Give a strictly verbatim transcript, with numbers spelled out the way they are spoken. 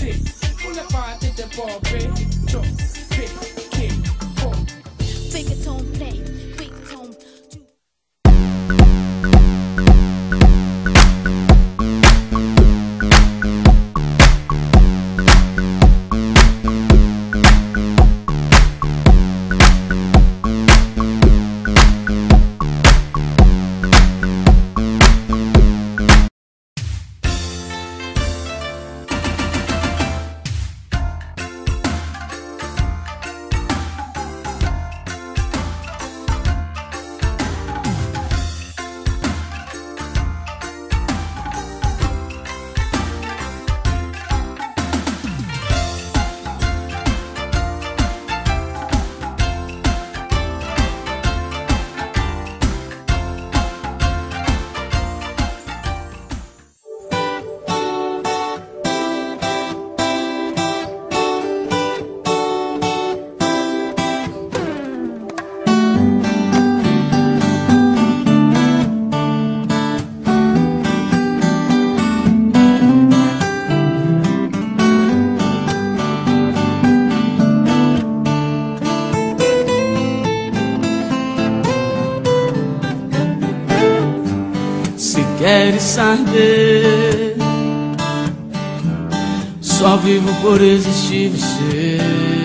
trick. Pull up out at the ball, break it, drop, pick, kick, pop. Finger tone play, quick tone. Queres arder? Só vivo por existir você.